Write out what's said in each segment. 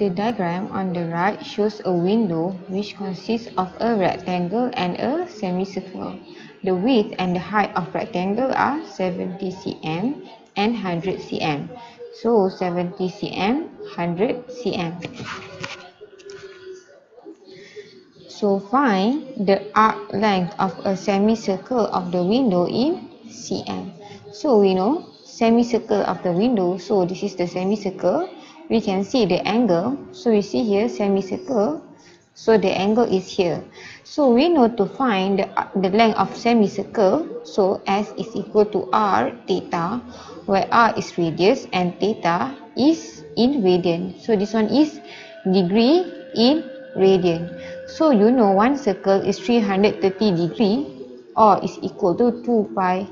The diagram on the right shows a window which consists of a rectangle and a semicircle. The width and the height of rectangle are 70 cm and 100 cm. So 70 cm, 100 cm. So find the arc length of a semicircle of the window in cm. So we know semicircle of the window. So this is the semicircle. We can see the angle. So we see here semicircle. So the angle is here. So we know to find the length of semicircle. So S is equal to R theta, where R is radius and theta is in radian. So this one is degree in radian. So you know one circle is 330 degrees, or is equal to 2 pi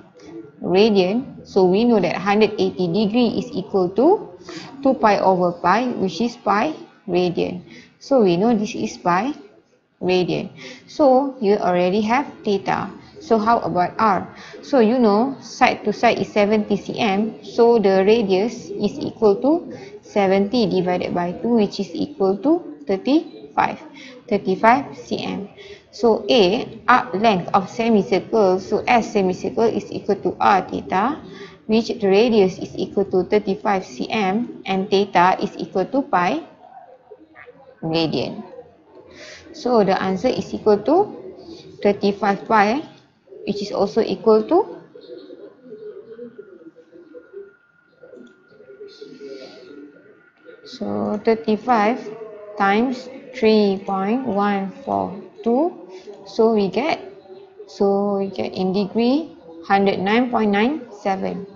radian. So we know that 180 degrees is equal to 2 pi over pi, which is pi radian. So we know this is pi radian. So you already have theta. So how about R? So you know side to side is 70 cm. So the radius is equal to 70 divided by 2, which is equal to 35 cm. So A, arc length of semicircle. So S semicircle is equal to R theta, which the radius is equal to 35 cm and theta is equal to pi radian. So the answer is equal to 35 pi, which is also equal to 35 times 3.142. So we get in degree 109.97.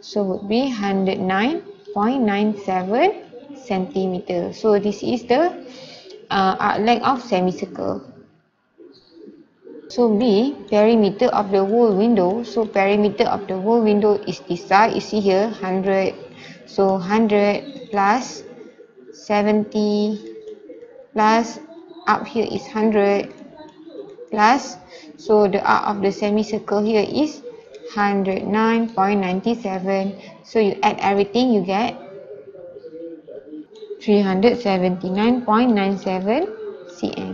So would be 109.97 centimeter. So this is the arc length of semicircle. So B, perimeter of the whole window. So perimeter of the whole window is this side. You see here 100. So 100 plus 70 plus up here is 100 plus, so the arc of the semicircle here is 109.97. so you add everything, you get 379.97 cm.